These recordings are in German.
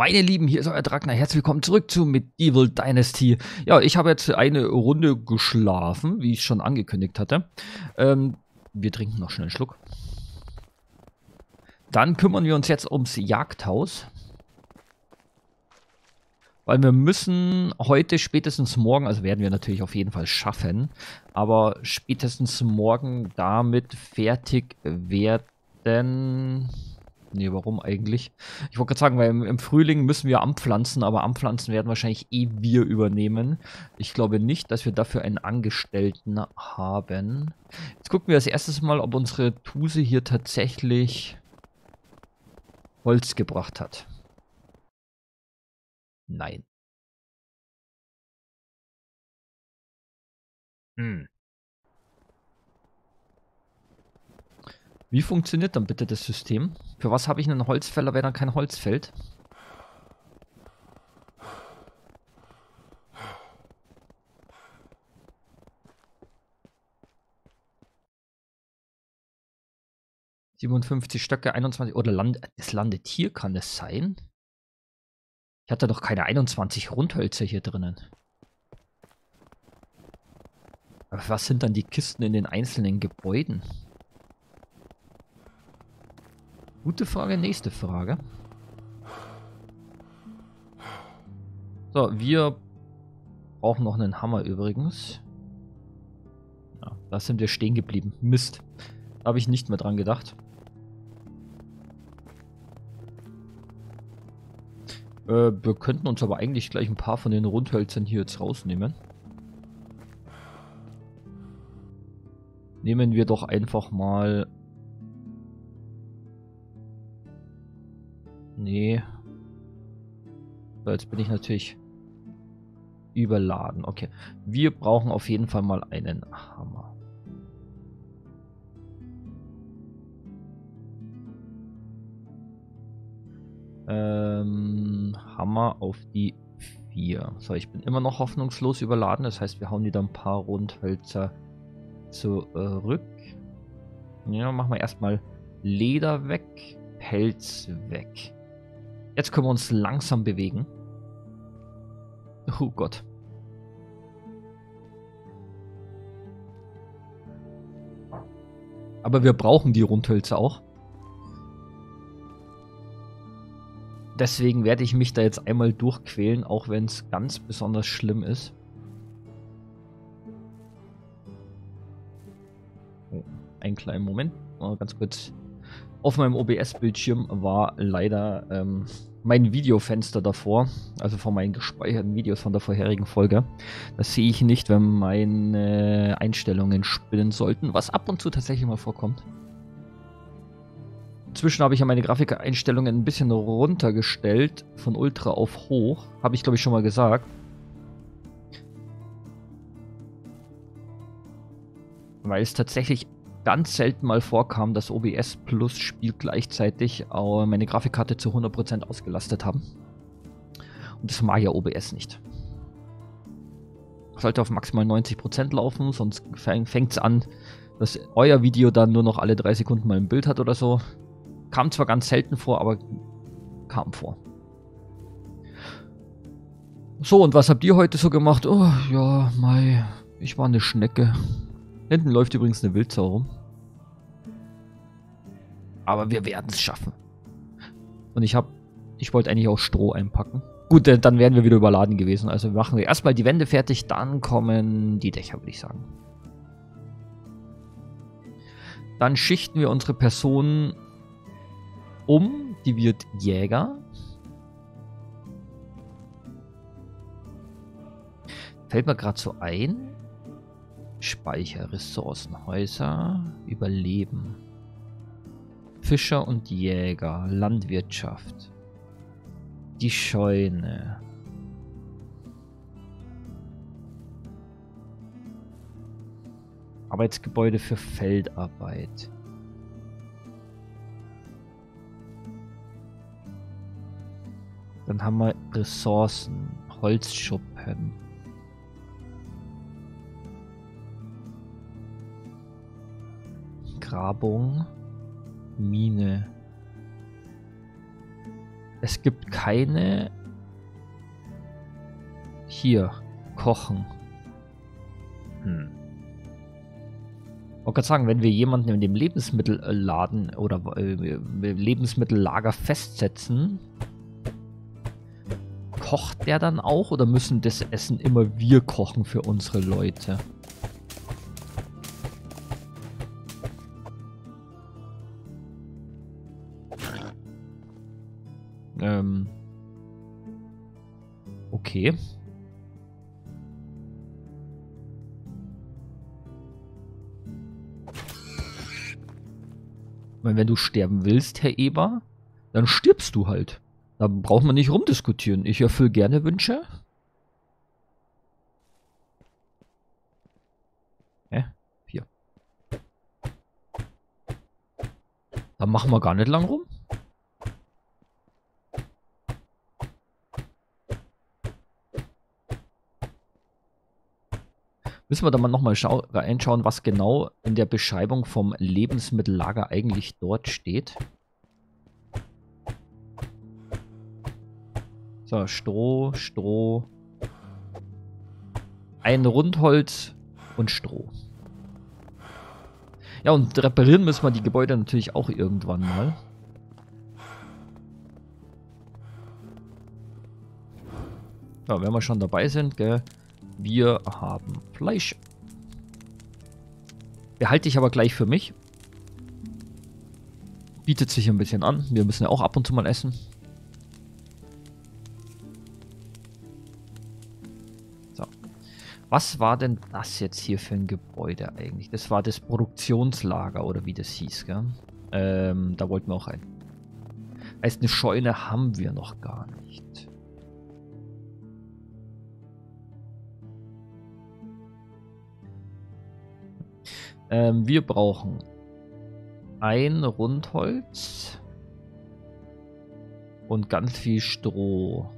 Meine Lieben, hier ist euer Draqner. Herzlich willkommen zurück zu Medieval Dynasty. Ja, ich habe jetzt eine Runde geschlafen, wie ich schon angekündigt hatte. Wir trinken noch schnell einen Schluck. Dann kümmern wir uns jetzt ums Jagdhaus. Weil wir müssen heute spätestens morgen, also werden wir natürlich auf jeden Fall schaffen, aber spätestens morgen damit fertig werden. Nee, warum eigentlich? Ich wollte gerade sagen, weil im Frühling müssen wir anpflanzen, aber anpflanzen werden wahrscheinlich wir übernehmen. Ich glaube nicht, dass wir dafür einen Angestellten haben. Jetzt gucken wir als erstes mal, ob unsere Tuse hier tatsächlich Holz gebracht hat. Nein. Wie funktioniert dann bitte das System? Für was habe ich einen Holzfäller, wenn dann kein Holz fällt? ...57 Stöcke, 21... Oder das landet hier, kann das sein? Ich hatte doch keine 21 Rundhölzer hier drinnen. Aber was sind dann die Kisten in den einzelnen Gebäuden? Gute Frage, nächste Frage. So, wir brauchen noch einen Hammer übrigens. Ja, da sind wir stehen geblieben. Mist. Da habe ich nicht mehr dran gedacht. Wir könnten uns aber eigentlich gleich ein paar von den Rundhölzern hier jetzt rausnehmen. Nehmen wir doch einfach mal... Nee. So, jetzt bin ich natürlich überladen. Okay. Wir brauchen auf jeden Fall mal einen Hammer. Hammer auf die 4. So, ich bin immer noch hoffnungslos überladen. Das heißt, wir hauen die dann ein paar Rundhölzer zurück. Ja, machen wir erstmal Leder weg, Pelz weg. Jetzt können wir uns langsam bewegen. Oh Gott. Aber wir brauchen die Rundhölzer auch. Deswegen werde ich mich da jetzt einmal durchquälen, auch wenn es ganz besonders schlimm ist. Oh, einen kleinen Moment. Oh, ganz kurz. Auf meinem OBS-Bildschirm war leider mein Videofenster davor, also von meinen gespeicherten Videos von der vorherigen Folge. Das sehe ich nicht, wenn meine Einstellungen spinnen sollten, was ab und zu tatsächlich mal vorkommt. Inzwischen habe ich ja meine Grafikeinstellungen ein bisschen runtergestellt, von Ultra auf Hoch, habe ich glaube ich schon mal gesagt. Weil es tatsächlich ganz selten mal vorkam, dass OBS Plus Spiel gleichzeitig meine Grafikkarte zu 100% ausgelastet haben. Und das mag ja OBS nicht. Sollte auf maximal 90% laufen, sonst fängt es an, dass euer Video dann nur noch alle 3 Sekunden mal ein Bild hat oder so. Kam zwar ganz selten vor, aber kam vor. So, und was habt ihr heute so gemacht? Oh, ja, mei, ich war eine Schnecke. Hinten läuft übrigens eine Wildsau rum. Aber wir werden es schaffen. Und ich wollte eigentlich auch Stroh einpacken. Gut, dann wären wir wieder überladen gewesen. Also machen wir erstmal die Wände fertig, dann kommen die Dächer, würde ich sagen. Dann schichten wir unsere Personen um. Die wird Jäger. Fällt mir gerade so ein. Speicher, Ressourcen, Häuser, Überleben, Fischer und Jäger, Landwirtschaft, die Scheune. Arbeitsgebäude für Feldarbeit. Dann haben wir Ressourcen, Holzschuppen. Grabung, Mine, Es gibt keine... Hier. Kochen. Hm. Ich wollte gerade sagen, wenn wir jemanden in dem Lebensmittelladen oder Lebensmittellager festsetzen, kocht der dann auch oder müssen das Essen immer wir kochen für unsere Leute? Okay. Wenn du sterben willst, Herr Eber, dann stirbst du halt. Da braucht man nicht rumdiskutieren. Ich erfülle gerne Wünsche. Hier. Da machen wir gar nicht lang rum. Müssen wir da mal nochmal reinschauen, was genau in der Beschreibung vom Lebensmittellager eigentlich dort steht. So, Stroh, Stroh. Ein Rundholz und Stroh. Ja, und reparieren müssen wir die Gebäude natürlich auch irgendwann mal. Ja, wenn wir schon dabei sind, gell. Wir haben Fleisch. Behalte ich aber gleich für mich. Bietet sich ein bisschen an. Wir müssen ja auch ab und zu mal essen. So. Was war denn das jetzt hier für ein Gebäude eigentlich? Das war das Produktionslager oder wie das hieß, gell? Da wollten wir auch rein. Heißt, eine Scheune haben wir noch gar nicht. Wir brauchen ein Rundholz und ganz viel Stroh.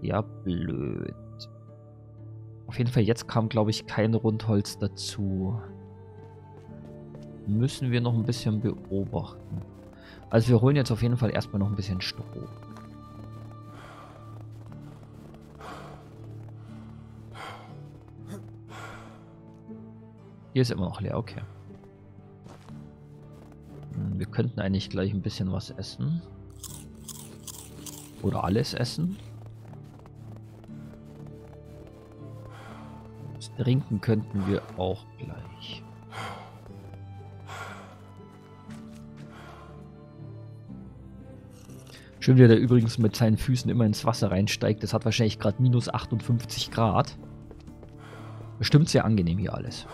Ja, blöd. Auf jeden Fall, jetzt kam, glaube ich, kein Rundholz dazu. Müssen wir noch ein bisschen beobachten. Also wir holen jetzt auf jeden Fall erstmal noch ein bisschen Stroh. Hier ist immer noch leer, okay. Wir könnten eigentlich gleich ein bisschen was essen. Oder alles essen. Das Trinken könnten wir auch gleich. Schön, wie er da übrigens mit seinen Füßen immer ins Wasser reinsteigt. Das hat wahrscheinlich gerade minus 58 Grad. Bestimmt sehr angenehm hier alles.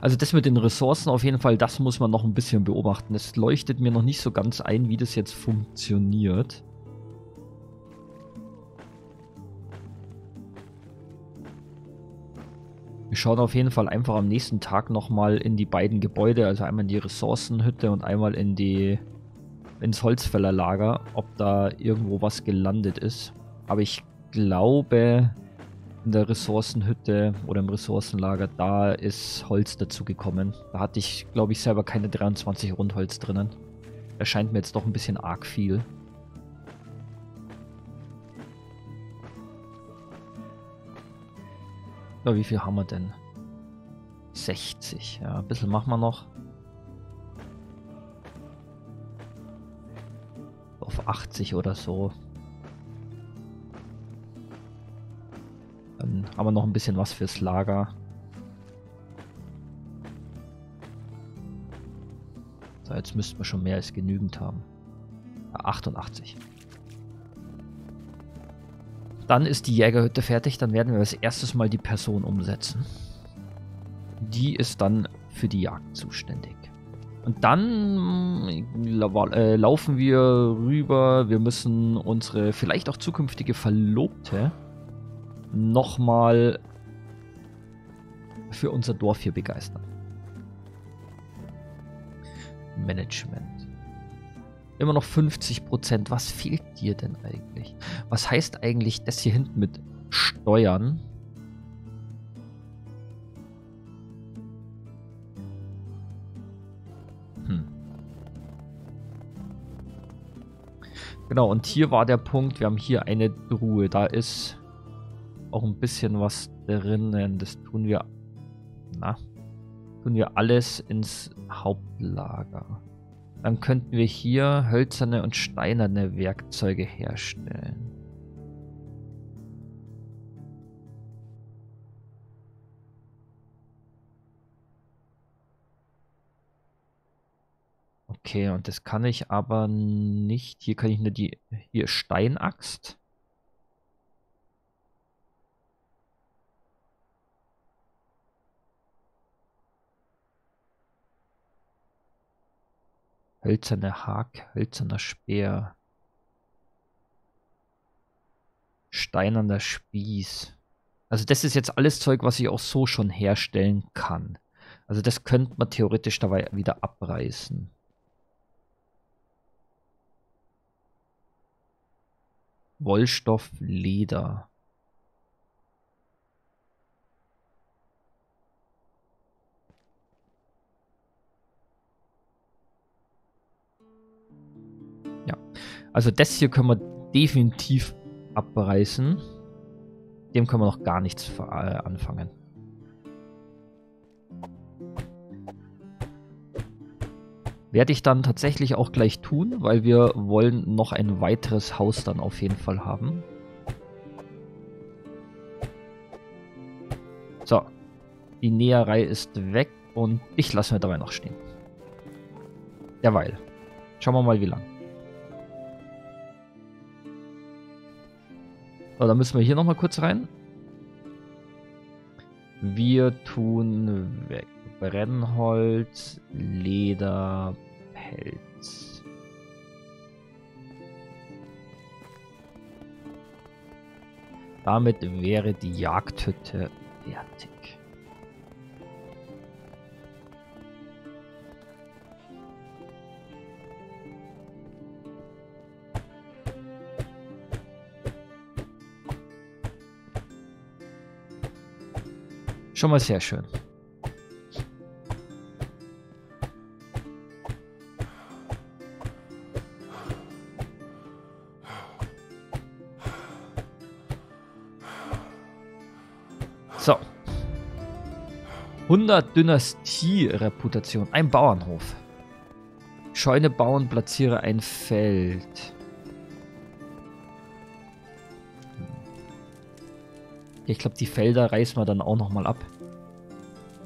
Also das mit den Ressourcen auf jeden Fall, das muss man noch ein bisschen beobachten. Es leuchtet mir noch nicht so ganz ein, wie das jetzt funktioniert. Wir schauen auf jeden Fall einfach am nächsten Tag nochmal in die beiden Gebäude, also einmal in die Ressourcenhütte und einmal in ins Holzfällerlager, ob da irgendwo was gelandet ist. Aber ich glaube... In der Ressourcenhütte oder im Ressourcenlager, da ist Holz dazu gekommen. Da hatte ich, glaube ich, selber keine 23 Rundholz drinnen. Erscheint mir jetzt doch ein bisschen arg viel. Ja, wie viel haben wir denn? 60. Ja, ein bisschen machen wir noch. Auf 80 oder so. Aber noch ein bisschen was fürs Lager. So, jetzt müssten wir schon mehr als genügend haben. Ja, 88. Dann ist die Jägerhütte fertig. Dann werden wir als erstes mal die Person umsetzen. Die ist dann für die Jagd zuständig. Und dann laufen wir rüber. Wir müssen unsere vielleicht auch zukünftige Verlobte... nochmal für unser Dorf hier begeistern. Management. Immer noch 50%. Was fehlt dir denn eigentlich? Was heißt eigentlich das hier hinten mit Steuern? Genau, und hier war der Punkt, wir haben hier eine Truhe. Da ist auch ein bisschen was drinnen. Das tun wir, tun wir alles ins Hauptlager. Dann könnten wir hier hölzerne und steinerne Werkzeuge herstellen. Okay, und das kann ich aber nicht. Hier kann ich nur die... Hier Steinaxt. Hölzerne Hack, hölzerner Speer. Steinerner Spieß. Also das ist jetzt alles Zeug, was ich auch so schon herstellen kann. Also das könnte man theoretisch dabei wieder abreißen. Wollstoff, Leder. Ja, also das hier können wir definitiv abreißen. Dem können wir noch gar nichts anfangen. Werde ich dann tatsächlich auch gleich tun, weil wir wollen noch ein weiteres Haus dann auf jeden Fall haben. So, die Näherei ist weg und ich lasse mir dabei noch stehen. Derweil. Schauen wir mal, wie lang. So, dann müssen wir hier nochmal kurz rein. Wir tun weg. Brennholz, Leder, Pelz. Damit wäre die Jagdhütte fertig. Schon mal sehr schön. So. 100 Dynastie-Reputation. Ein Bauernhof. Scheune bauen, platziere ein Feld. Ich glaube, die Felder reißen wir dann auch nochmal ab.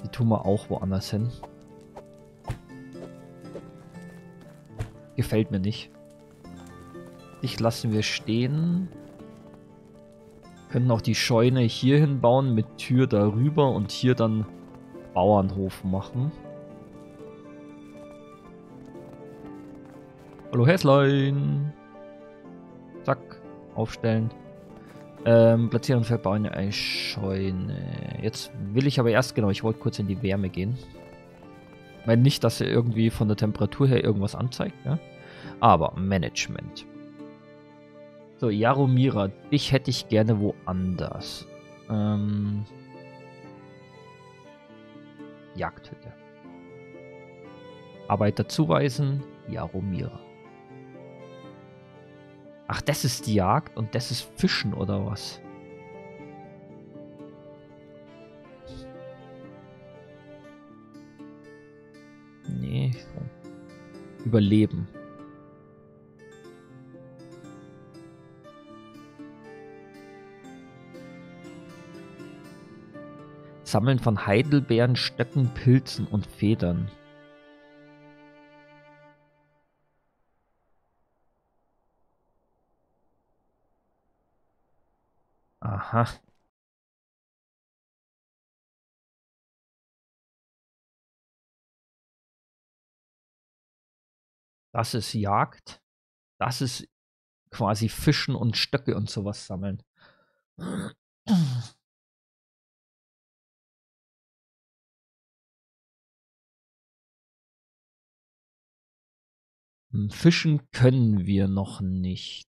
Die tun wir auch woanders hin. Gefällt mir nicht. Dich lassen wir stehen. Könnten auch die Scheune hier hin bauen, mit Tür darüber und hier dann Bauernhof machen. Hallo Häslein! Zack, aufstellen. Platzieren und verbauen eine Scheune. Jetzt will ich aber erst, genau, ich wollte kurz in die Wärme gehen. Ich meine nicht, dass er irgendwie von der Temperatur her irgendwas anzeigt, ja? Aber Management. So, Jaromira, dich hätte ich gerne woanders. Jagdhütte. Arbeiter zuweisen, Jaromira. Ach, das ist die Jagd und das ist Fischen oder was? Nee. Überleben. Sammeln von Heidelbeeren, Stöcken, Pilzen und Federn. Aha. Das ist Jagd. Das ist quasi Fischen und Stöcke und sowas sammeln. Fischen können wir noch nicht.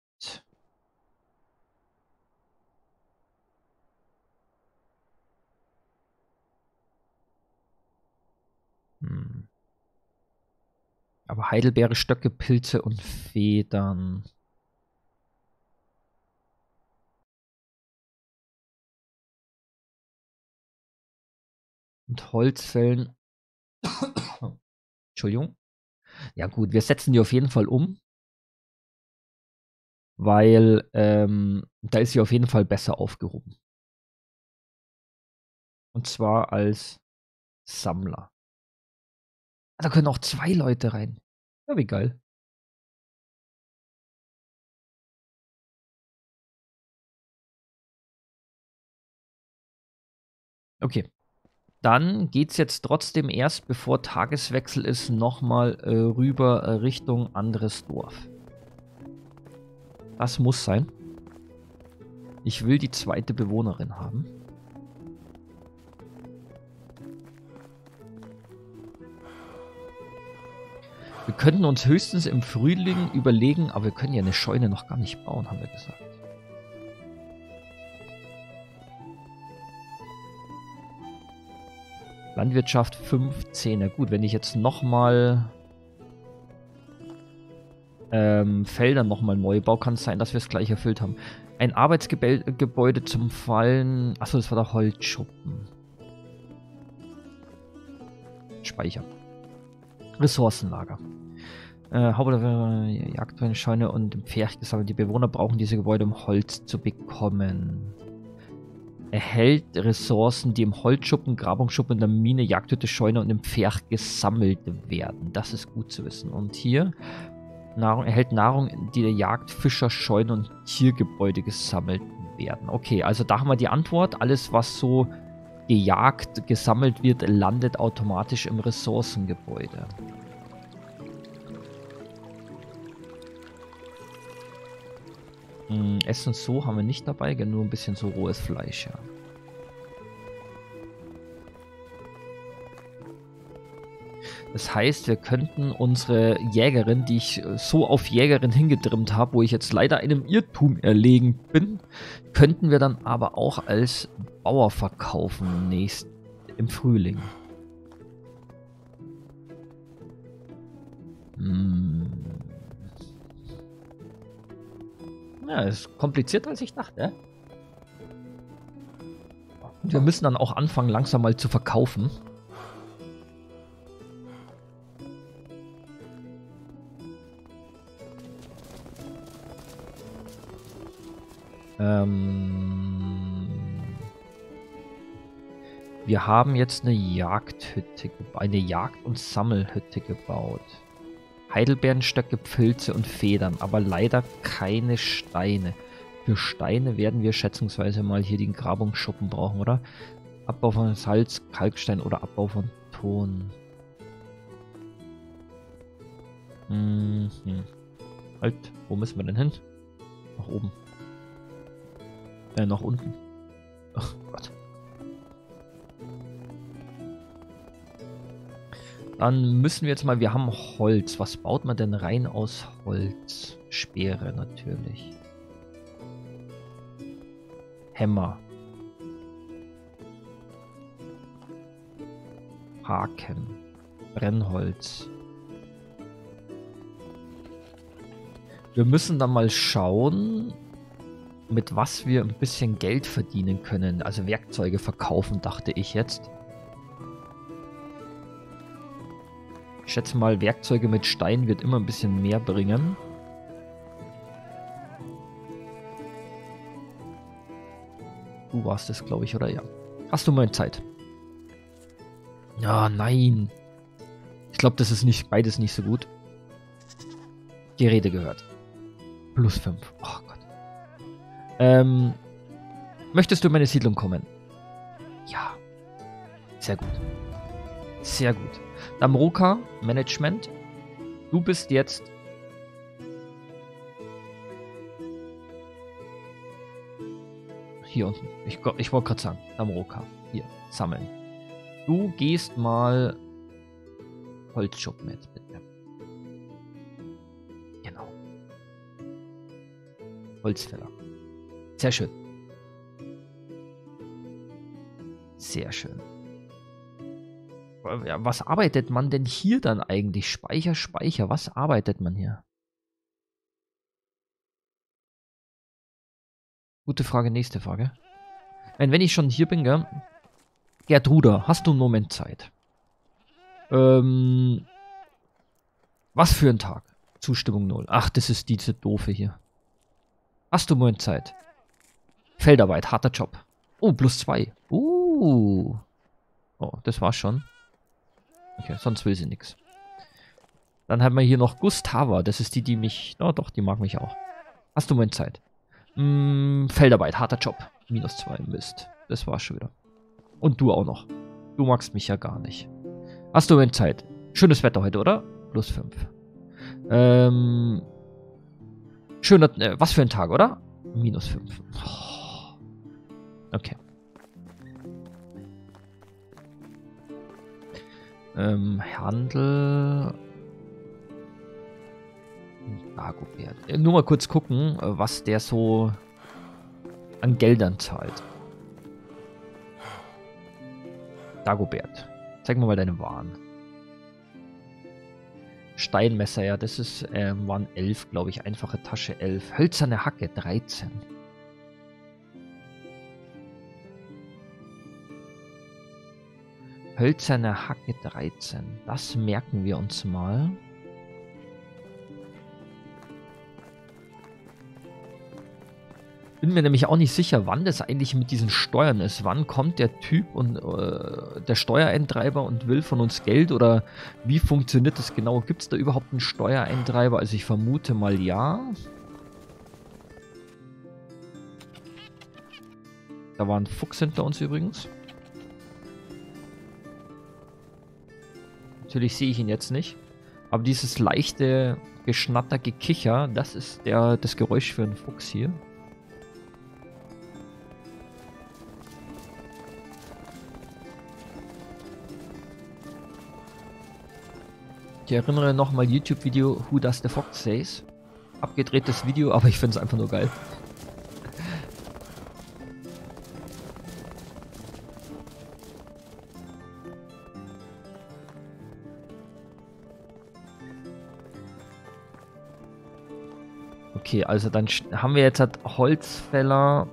Aber Heidelbeere, Stöcke, Pilze und Federn. und Holzfällen. Entschuldigung. Ja gut, wir setzen die auf jeden Fall um. Weil da ist sie auf jeden Fall besser aufgehoben. Und zwar als Sammler. Da können auch 2 Leute rein. Ja, wie geil. Okay. Dann geht es jetzt trotzdem erst, bevor Tageswechsel ist, nochmal rüber Richtung anderes Dorf. Das muss sein. Ich will die 2. Bewohnerin haben. Wir könnten uns höchstens im Frühling überlegen, aber wir können ja eine Scheune noch gar nicht bauen, haben wir gesagt. Landwirtschaft 15. Na gut, wenn ich jetzt nochmal Felder nochmal neu baue, kann es sein, dass wir es gleich erfüllt haben. Ein Arbeitsgebäude zum Fallen. Achso, das war der Holzschuppen. Speicher. Ressourcenlager. Jagdbeine, Scheune und im Pferd gesammelt. Die Bewohner brauchen diese Gebäude, um Holz zu bekommen. Erhält Ressourcen, die im Holzschuppen, Grabungsschuppen, der Mine, Jagdhütte, Scheune und im Pferd gesammelt werden. Das ist gut zu wissen. Und hier Nahrung, erhält Nahrung, die der Jagd, Fischer, Scheune und Tiergebäude gesammelt werden. Okay, also da haben wir die Antwort. Alles, was so gejagt, gesammelt wird, landet automatisch im Ressourcengebäude. Essen so haben wir nicht dabei, nur ein bisschen so rohes Fleisch, ja. Das heißt, wir könnten unsere Jägerin, die ich so auf Jägerin hingetrimmt habe, wo ich jetzt leider einem Irrtum erlegen bin, könnten wir dann aber auch als Bauer verkaufen im Frühling. Ja, ist komplizierter, als ich dachte. Und wir müssen dann auch anfangen, langsam mal zu verkaufen. Wir haben jetzt eine Jagdhütte, eine Jagd- und Sammelhütte gebaut. Heidelbeerenstöcke, Pilze und Federn, aber leider keine Steine. Für Steine werden wir schätzungsweise mal hier den Grabungsschuppen brauchen, oder? Abbau von Salz, Kalkstein oder Abbau von Ton. Halt, wo müssen wir denn hin? Nach oben. Nach unten. Ach Gott. Dann müssen wir jetzt mal, wir haben Holz. Was baut man denn rein aus Holz? Speere natürlich. Hämmer. Haken. Brennholz. Wir müssen dann mal schauen, mit was wir ein bisschen Geld verdienen können. Also Werkzeuge verkaufen, dachte ich jetzt. Ich schätze mal, Werkzeuge mit Stein wird immer ein bisschen mehr bringen. Du warst es, glaube ich, oder? Ja. Hast du mal Zeit? Ja, nein. Ich glaube, das ist nicht beides nicht so gut. Gerede gehört. Plus 5. Oh Gott. Möchtest du in meine Siedlung kommen? Ja. Sehr gut. Sehr gut. Damroka, Management. Du bist jetzt hier unten. Ich wollte gerade sagen, Damroka. Hier, sammeln. Du gehst mal Holzschuppen jetzt bitte. Genau. Holzfäller. Sehr schön. Sehr schön. Was arbeitet man denn hier dann eigentlich? Speicher, Speicher. Was arbeitet man hier? Gute Frage, nächste Frage. Wenn ich schon hier bin, gell? Gertruda, hast du einen Moment Zeit? Was für ein Tag? Zustimmung 0. Ach, das ist diese doofe hier. Hast du einen Moment Zeit? Feldarbeit, harter Job. Oh, +2. Oh, das war's schon. Okay, sonst will sie nichts. Dann haben wir hier noch Gustava. Das ist die, die mich... Oh doch, die mag mich auch. Hast du einen Moment Zeit? Feldarbeit, harter Job. -2, Mist. Das war's schon wieder. Und du auch noch. Du magst mich ja gar nicht. Hast du einen Moment Zeit? Schönes Wetter heute, oder? +5. Schöner... was für ein Tag, oder? -5. Oh. Okay. Handel... Dagobert. Nur mal kurz gucken, was der so an Geldern zahlt. Dagobert. Zeig mir mal deine Waren. Steinmesser, ja, das ist, waren 11, glaube ich. Einfache Tasche 11. Hölzerne Hacke 13. Hölzerne Hacke 13. Das merken wir uns mal. Bin mir nämlich auch nicht sicher, wann das eigentlich mit diesen Steuern ist. Wann kommt der Typ und der Steuereintreiber und will von uns Geld, oder wie funktioniert das genau? Gibt es da überhaupt einen Steuereintreiber? Also ich vermute mal ja. Da war ein Fuchs hinter uns übrigens. Natürlich sehe ich ihn jetzt nicht. Aber dieses leichte Geschnatter, Gekicher, das ist das Geräusch für einen Fuchs hier. Ich erinnere nochmal YouTube-Video Who Does the Fox Says. Abgedrehtes Video, aber ich finde es einfach nur geil. Okay, also dann haben wir jetzt Holzfäller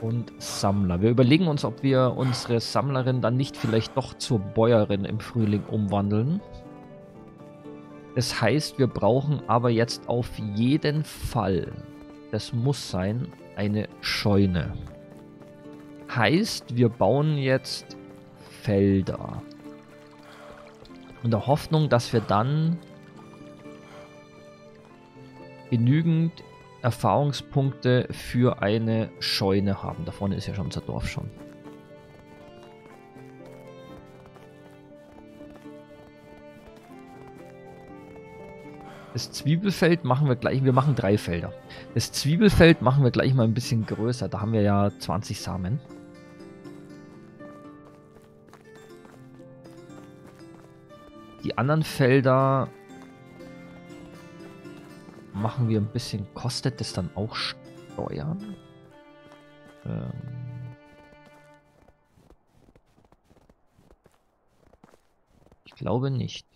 und Sammler. Wir überlegen uns, ob wir unsere Sammlerin dann nicht vielleicht doch zur Bäuerin im Frühling umwandeln. Das heißt, wir brauchen aber jetzt auf jeden Fall, das muss sein, eine Scheune. Heißt, wir bauen jetzt Felder. In der Hoffnung, dass wir dann genügend Erfahrungspunkte für eine Scheune haben. Da vorne ist ja schon unser Dorf schon. Das Zwiebelfeld machen wir gleich, wir machen 3 Felder. Das Zwiebelfeld machen wir gleich mal ein bisschen größer, da haben wir ja 20 Samen. Die anderen Felder machen wir ein bisschen, kostet das dann auch Steuern? Ich glaube nicht.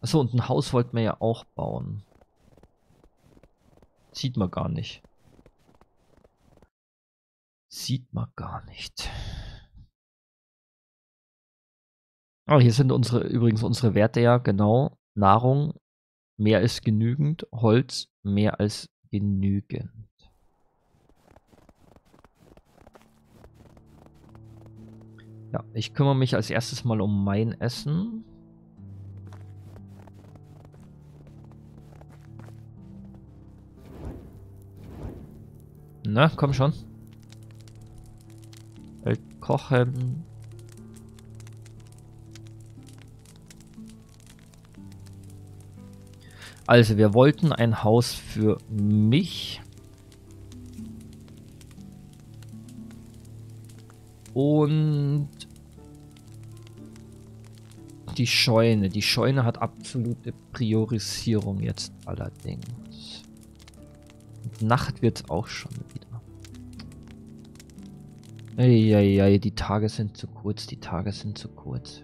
Achso, und ein Haus wollten wir ja auch bauen. Sieht man gar nicht. Sieht man gar nicht. Ah, hier sind übrigens unsere Werte ja, genau. Nahrung, mehr als genügend. Holz, mehr als genügend. Ja, ich kümmere mich als erstes mal um mein Essen. Na, komm schon. Kochen. Also, wir wollten ein Haus für mich. Und die Scheune. Die Scheune hat absolute Priorisierung jetzt allerdings. Nacht wird es auch schon wieder. Eieiei, die Tage sind zu kurz, die Tage sind zu kurz.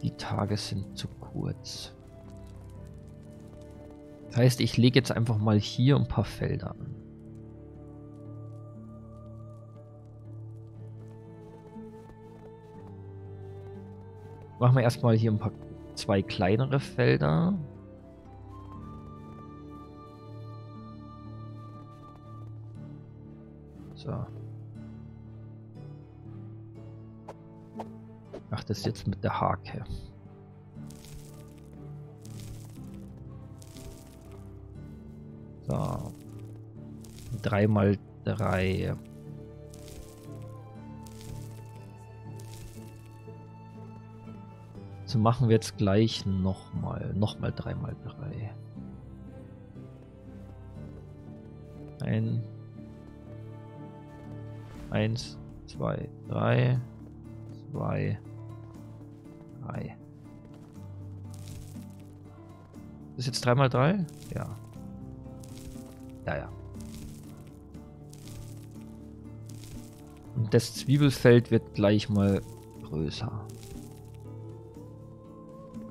Die Tage sind zu kurz. Das heißt, ich lege jetzt einfach mal hier ein paar Felder an. Machen wir erstmal hier ein paar, zwei kleinere Felder. So. Ach, das ist jetzt mit der Hake. So. 3×3. So, machen wir jetzt gleich nochmal 3×3. Ein. 1, 2, 3. 2, 3. Ist jetzt 3×3? Ja. Ja. Und das Zwiebelfeld wird gleich mal größer.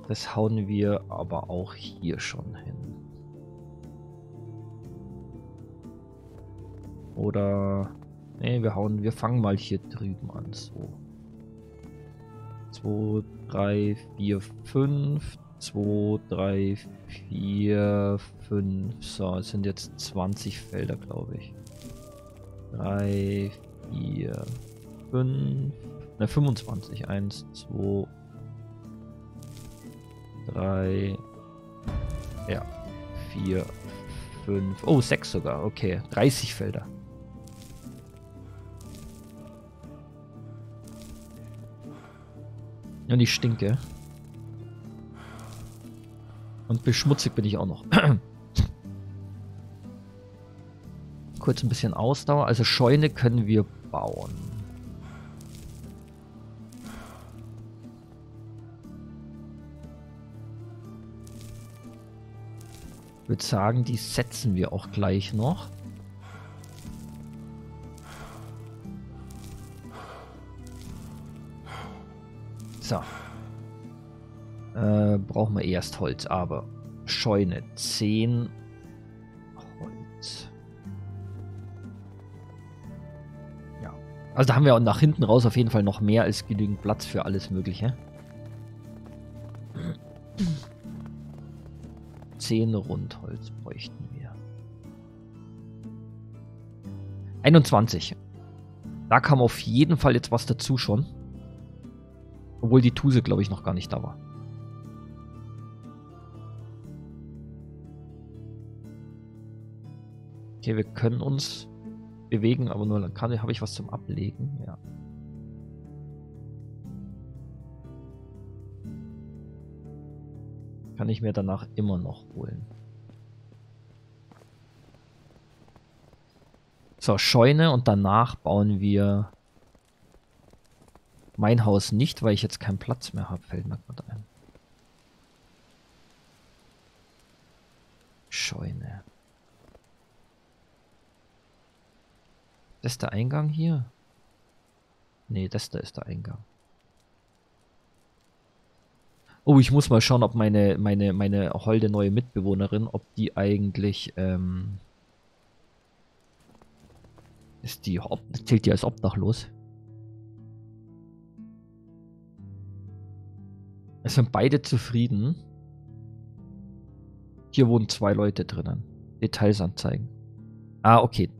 Das hauen wir aber auch hier schon hin. Oder... Ne, wir fangen mal hier drüben an. So. 2, 3, 4, 5. 2, 3, 4, 5. So, es sind jetzt 20 Felder, glaube ich. 3, 4, 5. Ne, 25. 1, 2, 3, ja, 4, 5. Oh, 6 sogar. Okay, 30 Felder. Und ich stinke. Und beschmutzig bin ich auch noch. Kurz ein bisschen Ausdauer. Also Scheune können wir bauen. Ich würde sagen, die setzen wir auch gleich noch. So. Brauchen wir erst Holz, aber Scheune 10 Holz. Ja. Also da haben wir auch nach hinten raus auf jeden Fall noch mehr als genügend Platz für alles Mögliche. 10 Rundholz bräuchten wir. 21. Da kam auf jeden Fall jetzt was dazu schon. Obwohl die Tuse, glaube ich, noch gar nicht da war. Okay, wir können uns bewegen, aber nur dann habe ich was zum Ablegen. Ja. Kann ich mir danach immer noch holen. So, Scheune und danach bauen wir... Mein Haus nicht, weil ich jetzt keinen Platz mehr habe, fällt mir gerade ein. Scheune. Das ist der Eingang hier? Ne, das da ist der Eingang. Oh, ich muss mal schauen, ob meine holde neue Mitbewohnerin, ob die eigentlich, zählt die als obdachlos? Es sind beide zufrieden. Hier wohnen 2 Leute drinnen. Details anzeigen. Ah, okay.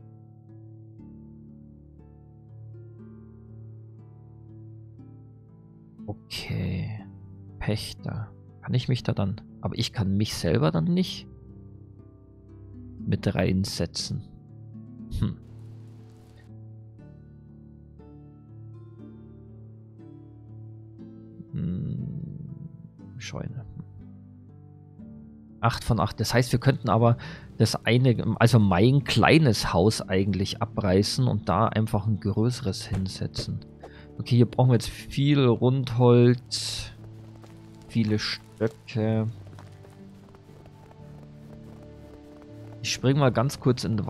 Okay. Pächter. Kann ich mich da dann... Aber ich kann mich selber dann nicht mit reinsetzen. Hm. Scheune. 8 von 8. Das heißt, wir könnten aber das eine, also mein kleines Haus eigentlich abreißen und da einfach ein größeres hinsetzen. Okay, hier brauchen wir jetzt viel Rundholz, viele Stöcke. Ich springe mal ganz kurz ins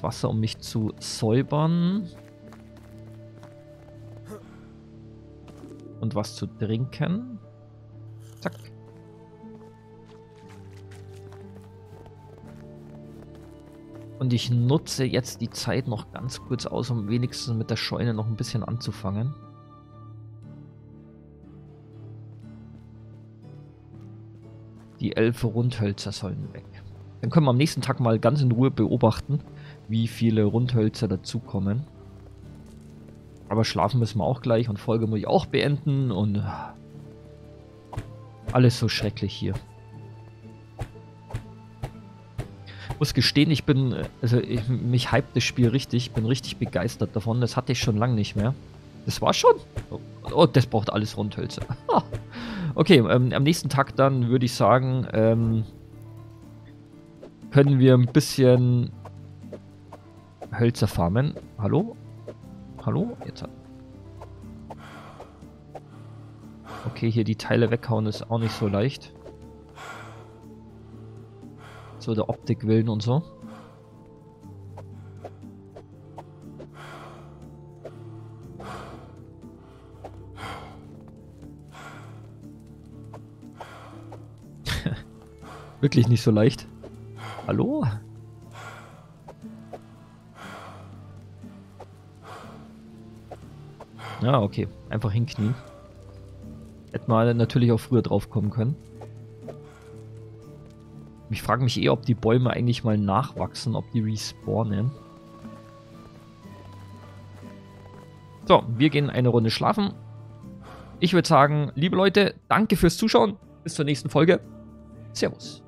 Wasser, um mich zu säubern. Und was zu trinken. Zack. Und ich nutze jetzt die Zeit noch ganz kurz aus, um wenigstens mit der Scheune noch ein bisschen anzufangen. Die 11 Rundhölzer sollen weg. Dann können wir am nächsten Tag mal ganz in Ruhe beobachten, wie viele Rundhölzer dazukommen. Aber schlafen müssen wir auch gleich und Folge muss ich auch beenden und alles so schrecklich hier. Muss gestehen, ich bin, mich hypt das Spiel richtig, ich bin richtig begeistert davon, das hatte ich schon lange nicht mehr. Das war schon, oh, das braucht alles Rundhölzer. Okay, am nächsten Tag dann würde ich sagen, können wir ein bisschen Hölzer farmen. Hallo? Hallo? Jetzt hat... Okay, hier die Teile weghauen ist auch nicht so leicht. So der Optik willen und so. Wirklich nicht so leicht. Hallo? Ja, okay. Einfach hinknien. Hätten wir natürlich auch früher drauf kommen können. Ich frage mich eh, ob die Bäume eigentlich mal nachwachsen, ob die respawnen. So, wir gehen eine Runde schlafen. Ich würde sagen, liebe Leute, danke fürs Zuschauen. Bis zur nächsten Folge. Servus.